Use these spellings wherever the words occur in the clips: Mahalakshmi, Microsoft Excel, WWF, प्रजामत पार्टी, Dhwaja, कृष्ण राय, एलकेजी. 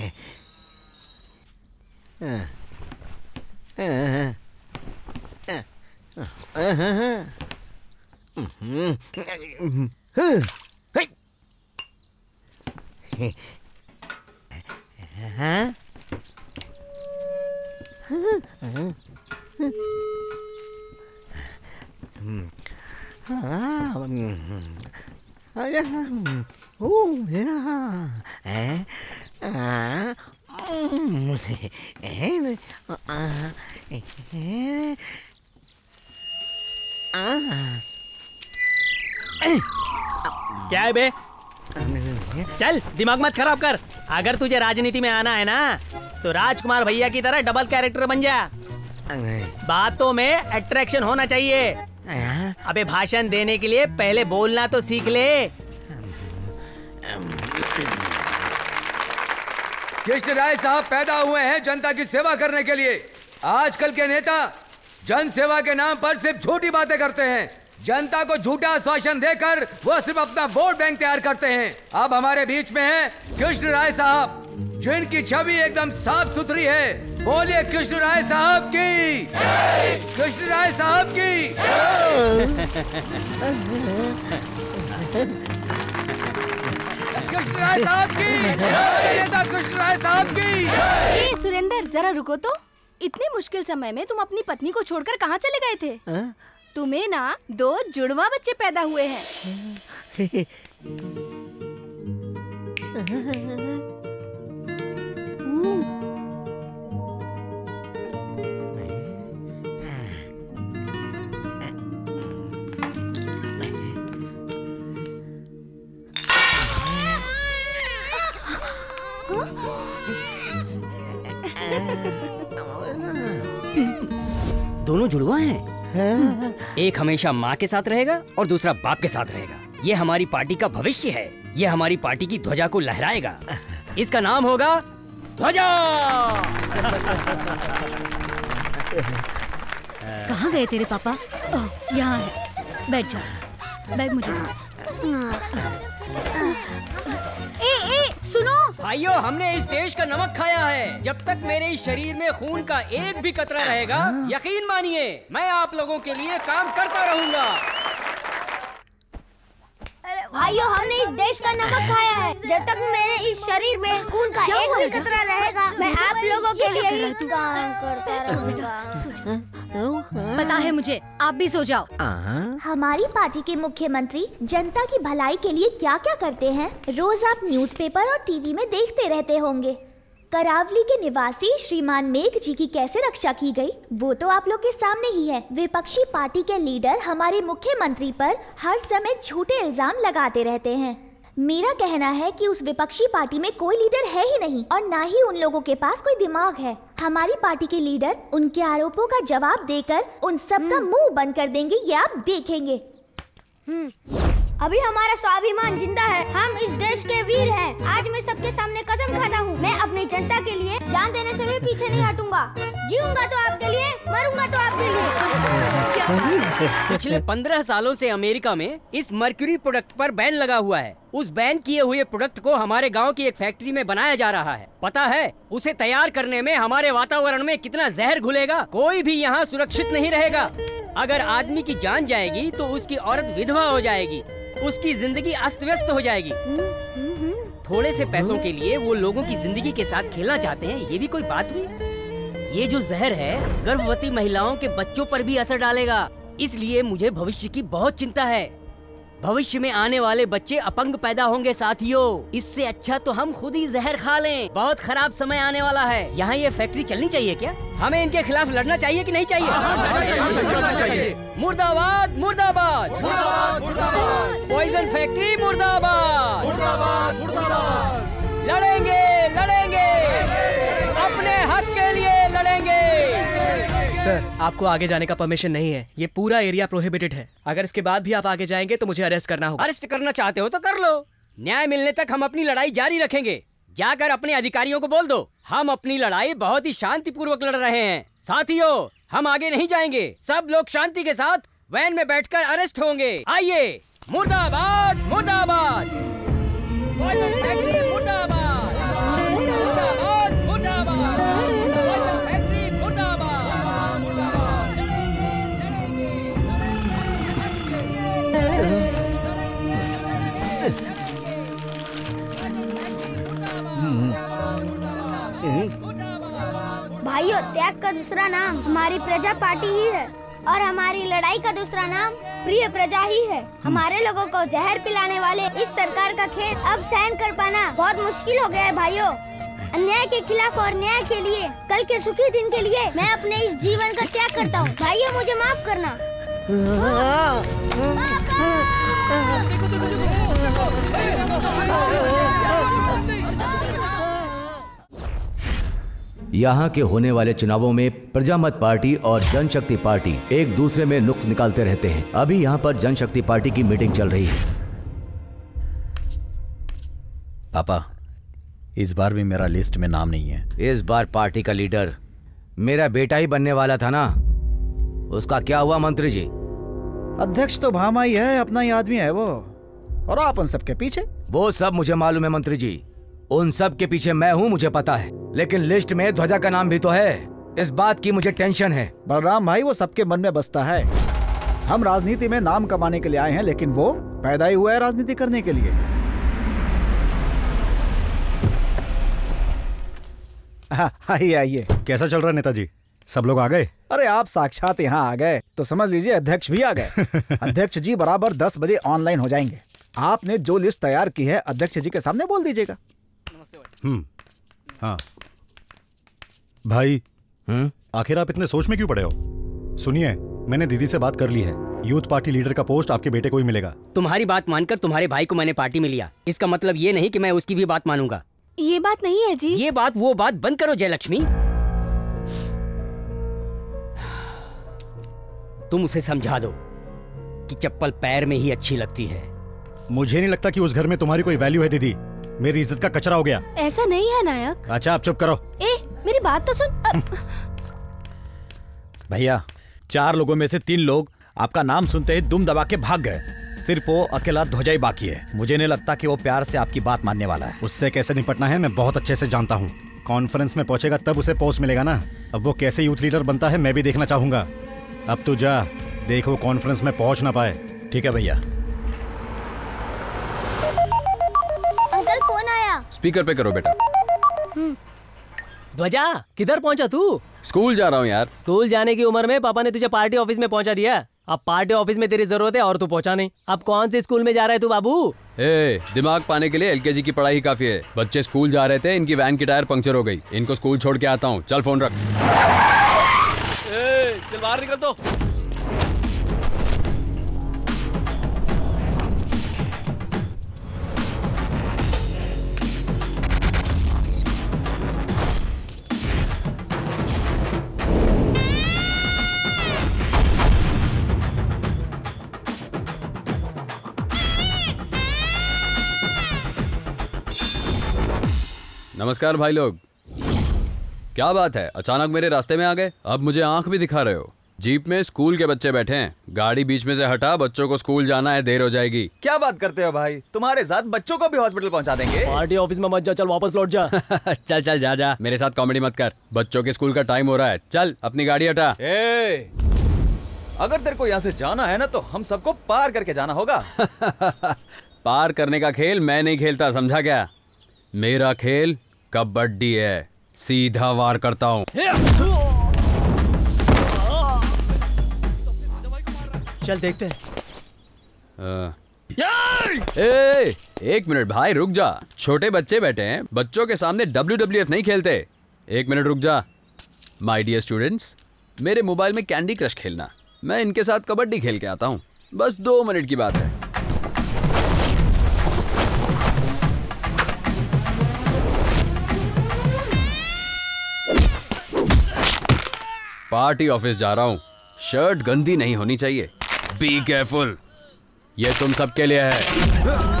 है। क्या है बे? चल दिमाग मत खराब कर। अगर तुझे राजनीति में आना है ना तो राजकुमार भैया की तरह डबल कैरेक्टर बन जा। बातों में अट्रैक्शन होना चाहिए। अबे भाषण देने के लिए पहले बोलना तो सीख ले। कृष्ण राय साहब पैदा हुए हैं जनता की सेवा करने के लिए। आजकल के नेता जन सेवा के नाम पर सिर्फ झूठी बातें करते हैं। जनता को झूठा आश्वासन देकर वो सिर्फ अपना वोट बैंक तैयार करते हैं। अब हमारे बीच में हैं कृष्ण राय साहब, जिनकी छवि एकदम साफ सुथरी है। बोलिए कृष्ण राय साहब की, कृष्ण राय साहब की, कृष्ण राय साहब की, नेता कृष्ण राय साहब की। ए सुरेंद्र जरा रुको तो, इतने मुश्किल समय में तुम अपनी पत्नी को छोड़कर कहाँ चले गए थे? तुम्हें ना 2 जुड़वा बच्चे पैदा हुए हैं। दोनों जुड़वा हैं। एक हमेशा माँ के साथ रहेगा और दूसरा बाप के साथ रहेगा। ये हमारी पार्टी का भविष्य है। ये हमारी पार्टी की ध्वजा को लहराएगा। इसका नाम होगा ध्वजा। कहाँ गए तेरे पापा? ओह यहाँ है, बैठ जा। बैग मुझे सुनो भाइयों, हमने इस देश का नमक खाया है। जब तक मेरे इस शरीर में खून का एक भी कतरा रहेगा, यकीन मानिए मैं आप लोगों के लिए काम करता रहूंगा। अरे भाइयों, हमने इस देश का नमक खाया है। जब तक मेरे इस शरीर में खून का एक भी कतरा रहेगा, मैं आप लोगों के लिए काम करता रहूंगा। पता है मुझे, आप भी सो जाओ। हमारी पार्टी के मुख्यमंत्री जनता की भलाई के लिए क्या क्या करते हैं, रोज आप न्यूज़पेपर और टीवी में देखते रहते होंगे। करावली के निवासी श्रीमान मेघ जी की कैसे रक्षा की गई, वो तो आप लोग के सामने ही है। विपक्षी पार्टी के लीडर हमारे मुख्यमंत्री पर हर समय झूठे इल्जाम लगाते रहते हैं। मेरा कहना है कि उस विपक्षी पार्टी में कोई लीडर है ही नहीं और ना ही उन लोगों के पास कोई दिमाग है। हमारी पार्टी के लीडर उनके आरोपों का जवाब देकर उन सब का मुंह बंद कर देंगे, ये आप देखेंगे। अभी हमारा स्वाभिमान जिंदा है। हम इस देश के वीर हैं। आज मैं सबके सामने कसम खाता हूँ, मैं अपनी जनता के लिए जान देने से भी पीछे नहीं हटूंगा। जीऊंगा तो आपके लिए, मरूंगा तो आपके लिए। पिछले 15 सालों से अमेरिका में इस मर्क्यूरी प्रोडक्ट पर बैन लगा हुआ है। उस बैन किए हुए प्रोडक्ट को हमारे गाँव की एक फैक्ट्री में बनाया जा रहा है। पता है उसे तैयार करने में हमारे वातावरण में कितना जहर घुलेगा। कोई भी यहाँ सुरक्षित नहीं रहेगा। अगर आदमी की जान जाएगी तो उसकी औरत विधवा हो जाएगी, उसकी जिंदगी अस्त व्यस्त हो जाएगी। थोड़े से पैसों के लिए वो लोगों की जिंदगी के साथ खेलना चाहते हैं, ये भी कोई बात हुई? ये जो जहर है गर्भवती महिलाओं के बच्चों पर भी असर डालेगा। इसलिए मुझे भविष्य की बहुत चिंता है। भविष्य में आने वाले बच्चे अपंग पैदा होंगे साथियों। इससे अच्छा तो हम खुद ही जहर खा लें। बहुत खराब समय आने वाला है। यहाँ ये फैक्ट्री चलनी चाहिए क्या? हमें इनके खिलाफ लड़ना चाहिए कि नहीं चाहिए? मुर्दाबाद मुर्दाबाद, पॉइजन फैक्ट्री मुर्दाबाद। लड़ेंगे लड़ेंगे, अपने हक के लिए लड़ेंगे। सर, आपको आगे जाने का परमिशन नहीं है। ये पूरा एरिया प्रोहिबिटेड है। अगर इसके बाद भी आप आगे जाएंगे तो मुझे अरेस्ट करना होगा। अरेस्ट करना चाहते हो तो कर लो। न्याय मिलने तक हम अपनी लड़ाई जारी रखेंगे। जाकर अपने अधिकारियों को बोल दो, हम अपनी लड़ाई बहुत ही शांतिपूर्वक लड़ रहे हैं। साथियों, हम आगे नहीं जाएंगे। सब लोग शांति के साथ वैन में बैठ कर अरेस्ट होंगे। आइए, मुर्दाबाद मुर्दाबाद मुर्दाबाद। त्याग का दूसरा नाम हमारी प्रजा पार्टी ही है और हमारी लड़ाई का दूसरा नाम प्रिय प्रजा ही है। हमारे लोगों को जहर पिलाने वाले इस सरकार का खेद अब सहन कर पाना बहुत मुश्किल हो गया है। भाइयों, अन्याय के खिलाफ और न्याय के लिए कल के सुखी दिन के लिए मैं अपने इस जीवन का त्याग करता हूँ। भाइयों, मुझे माफ करना। यहाँ के होने वाले चुनावों में प्रजामत पार्टी और जनशक्ति पार्टी एक दूसरे में नुक्स निकालते रहते हैं। अभी यहाँ पर जनशक्ति पार्टी की मीटिंग चल रही है। पापा, इस बार भी मेरा लिस्ट में नाम नहीं है। इस बार पार्टी का लीडर मेरा बेटा ही बनने वाला था ना, उसका क्या हुआ मंत्री जी? अध्यक्ष तो भामा ही है, अपना ही आदमी है वो, और आप उन सबके पीछे। वो सब मुझे मालूम है मंत्री जी, उन सब के पीछे मैं हूँ, मुझे पता है। लेकिन लिस्ट में ध्वजा का नाम भी तो है, इस बात की मुझे टेंशन है। बलराम भाई, वो सबके मन में बसता है। हम राजनीति में नाम कमाने के लिए आए हैं, लेकिन वो पैदा ही हुआ है राजनीति करने के लिए। आइए आइए। कैसा चल रहा है नेताजी, सब लोग आ गए? अरे आप साक्षात यहाँ आ गए तो समझ लीजिए अध्यक्ष भी आ गए। अध्यक्ष जी बराबर 10 बजे ऑनलाइन हो जाएंगे। आपने जो लिस्ट तैयार की है अध्यक्ष जी के सामने बोल दीजिएगा। हाँ भाई, आखिर आप इतने सोच में क्यों पड़े हो? सुनिए, मैंने दीदी से बात कर ली है, यूथ पार्टी लीडर का पोस्ट आपके बेटे को ही मिलेगा। तुम्हारी बात मानकर तुम्हारे भाई को मैंने पार्टी में लिया, इसका मतलब ये नहीं कि मैं उसकी भी बात मानूंगा। ये बात नहीं है जी। ये बात वो बात बंद करो जयलक्ष्मी। तुम उसे समझा दो कि चप्पल पैर में ही अच्छी लगती है। मुझे नहीं लगता कि उस घर में तुम्हारी कोई वैल्यू है दीदी, मेरी इज्जत का कचरा हो गया। ऐसा नहीं है नायक। अच्छा आप चुप करो। ए, मेरी बात तो सुन। भैया, 4 लोगों में से 3 लोग आपका नाम सुनते ही दुम दबा के भाग गए, सिर्फ वो अकेला ध्वजा ही बाकी है। मुझे नहीं लगता कि वो प्यार से आपकी बात मानने वाला है। उससे कैसे निपटना है मैं बहुत अच्छे से जानता हूँ। कॉन्फ्रेंस में पहुँचेगा तब उसे पोस्ट मिलेगा ना। अब वो कैसे यूथ लीडर बनता है मैं भी देखना चाहूँगा। अब तो जा, देखो कॉन्फ्रेंस में पहुँच ना पाए। ठीक है भैया। अंकल, फोन आया। स्पीकर पे करो बेटा। ध्वजा, किधर पहुँचा तू? स्कूल जा रहा हूँ यार। स्कूल जाने की उम्र में पापा ने तुझे पार्टी ऑफिस में पहुँचा दिया। अब पार्टी ऑफिस में तेरी जरूरत है और तू पहुंचा नहीं। अब कौन से स्कूल में जा रहा है तू बाबू? ए, दिमाग पाने के लिए एलकेजी की पढ़ाई ही काफी है। बच्चे स्कूल जा रहे थे, इनकी वैन की टायर पंक्चर हो गई। इनको स्कूल छोड़ के आता हूँ। चल फोन रख। ए, चल बाहर निकल दो। नमस्कार भाई लोग, क्या बात है, अचानक मेरे रास्ते में आ गए? अब मुझे आंख भी दिखा रहे हो। जीप में स्कूल के बच्चे बैठे हैं, गाड़ी बीच में से हटा, बच्चों को स्कूल जाना है, देर हो जाएगी। क्या बात करते हो भाई, तुम्हारे साथ बच्चों को भी हॉस्पिटल पहुंचा देंगे। पार्टी ऑफिस में मत जा, चल वापस लौट जा। चल चल जा जा, मेरे साथ कॉमेडी मत कर। बच्चों के स्कूल का टाइम हो रहा है, चल अपनी गाड़ी हटा। अगर तेरे को यहाँ से जाना है ना तो हम सबको पार करके जाना होगा। पार करने का खेल मैं नहीं खेलता, समझा क्या? मेरा खेल कबड्डी है, सीधा वार करता हूँ। चल देखते हैं। ए, 1 मिनट भाई रुक जा, छोटे बच्चे बैठे हैं, बच्चों के सामने WWF नहीं खेलते। 1 मिनट रुक जा। माय डियर स्टूडेंट्स, मेरे मोबाइल में कैंडी क्रश खेलना, मैं इनके साथ कबड्डी खेल के आता हूँ। बस 2 मिनट की बात है। पार्टी ऑफिस जा रहा हूँ, शर्ट गंदी नहीं होनी चाहिए। बी केयरफुल, ये तुम सबके लिए है।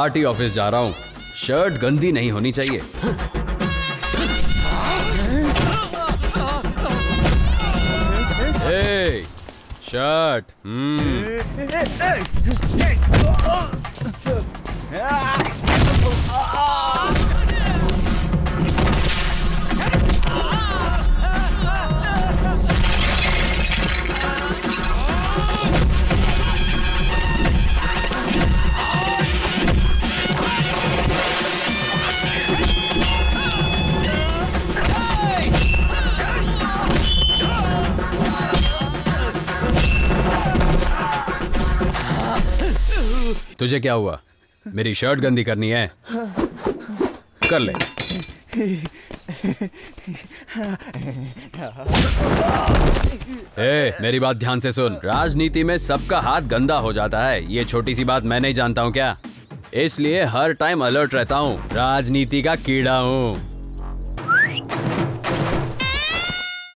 पार्टी ऑफिस जा रहा हूँ, शर्ट गंदी नहीं होनी चाहिए। ए, शर्ट। तुझे क्या हुआ? मेरी शर्ट गंदी करनी है? कर ले। ए, मेरी बात ध्यान से सुन। राजनीति में सबका हाथ गंदा हो जाता है। ये छोटी सी बात मैं नहीं जानता हूँ क्या? इसलिए हर टाइम अलर्ट रहता हूँ। राजनीति का कीड़ा हूँ।